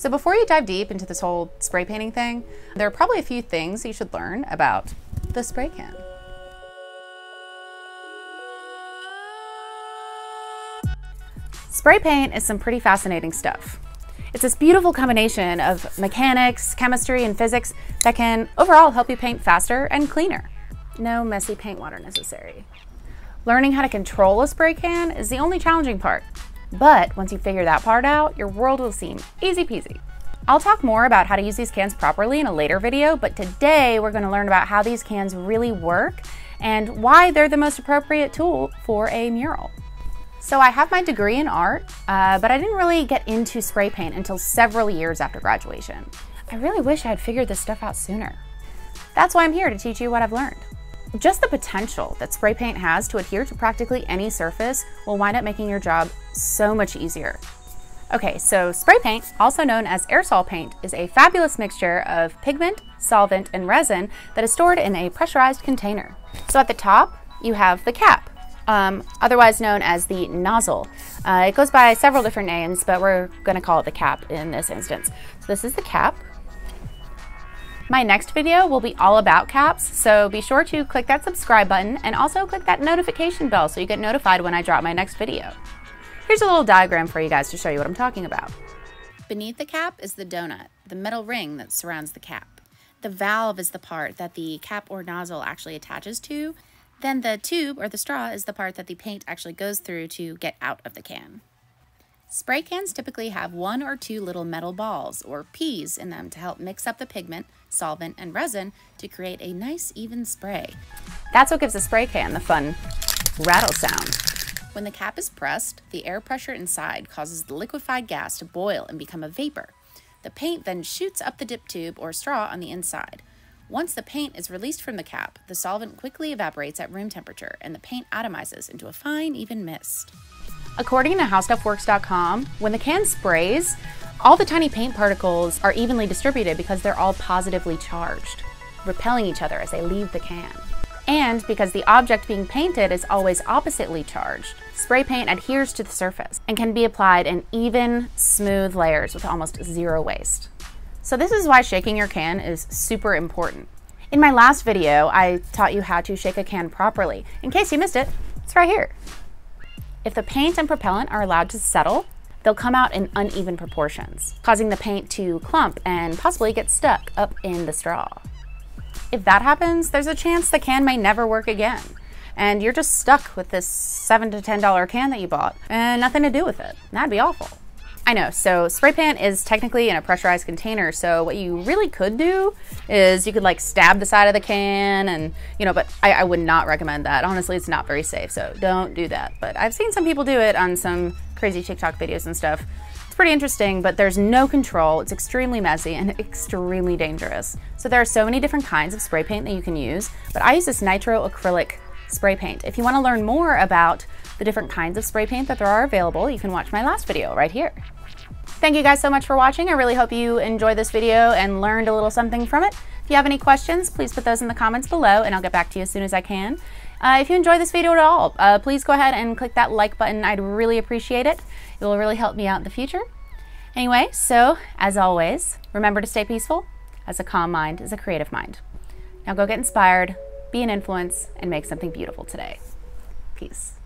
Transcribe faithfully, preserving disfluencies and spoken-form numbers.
So before you dive deep into this whole spray painting thing, there are probably a few things you should learn about the spray can. Spray paint is some pretty fascinating stuff. It's this beautiful combination of mechanics, chemistry, and physics that can overall help you paint faster and cleaner. No messy paint water necessary. Learning how to control a spray can is the only challenging part. But once you figure that part out, your world will seem easy peasy. I'll talk more about how to use these cans properly in a later video, but today we're going to learn about how these cans really work and why they're the most appropriate tool for a mural. So I have my degree in art, uh, but I didn't really get into spray paint until several years after graduation. I really wish I had figured this stuff out sooner. That's why I'm here, to teach you what I've learned. Just the potential that spray paint has to adhere to practically any surface will wind up making your job so much easier. Okay, so spray paint, also known as aerosol paint, is a fabulous mixture of pigment, solvent, and resin that is stored in a pressurized container. So at the top, you have the cap, um, otherwise known as the nozzle. Uh, it goes by several different names, but we're going to call it the cap in this instance. So this is the cap. My next video will be all about caps, so be sure to click that subscribe button and also click that notification bell so you get notified when I drop my next video. Here's a little diagram for you guys to show you what I'm talking about. Beneath the cap is the donut, the metal ring that surrounds the cap. The valve is the part that the cap or nozzle actually attaches to. Then the tube or the straw is the part that the paint actually goes through to get out of the can. Spray cans typically have one or two little metal balls, or peas, in them to help mix up the pigment, solvent, and resin to create a nice even spray. That's what gives a spray can the fun rattle sound. When the cap is pressed, the air pressure inside causes the liquefied gas to boil and become a vapor. The paint then shoots up the dip tube or straw on the inside. Once the paint is released from the cap, the solvent quickly evaporates at room temperature and the paint atomizes into a fine, even mist. According to How Stuff Works dot com, when the can sprays, all the tiny paint particles are evenly distributed because they're all positively charged, repelling each other as they leave the can. And because the object being painted is always oppositely charged, spray paint adheres to the surface and can be applied in even, smooth layers with almost zero waste. So this is why shaking your can is super important. In my last video, I taught you how to shake a can properly. In case you missed it, it's right here. If the paint and propellant are allowed to settle, they'll come out in uneven proportions, causing the paint to clump and possibly get stuck up in the straw. If that happens, there's a chance the can may never work again, and you're just stuck with this seven to ten dollar can that you bought and nothing to do with it. That'd be awful. I know, so spray paint is technically in a pressurized container, so what you really could do is you could like stab the side of the can and, you know, but I, I would not recommend that. Honestly, it's not very safe, so don't do that. But I've seen some people do it on some crazy TikTok videos and stuff. It's pretty interesting, but there's no control. It's extremely messy and extremely dangerous. So there are so many different kinds of spray paint that you can use, but I use this nitroacrylic spray paint. If you want to learn more about the different kinds of spray paint that there are available, you can watch my last video right here. Thank you guys so much for watching. I really hope you enjoyed this video and learned a little something from it. If you have any questions, please put those in the comments below and I'll get back to you as soon as I can. Uh, if you enjoyed this video at all, uh, please go ahead and click that like button. I'd really appreciate it. It will really help me out in the future. Anyway, so as always, remember to stay peaceful, as a calm mind is a creative mind. Now go get inspired, be an influence, and make something beautiful today. Peace.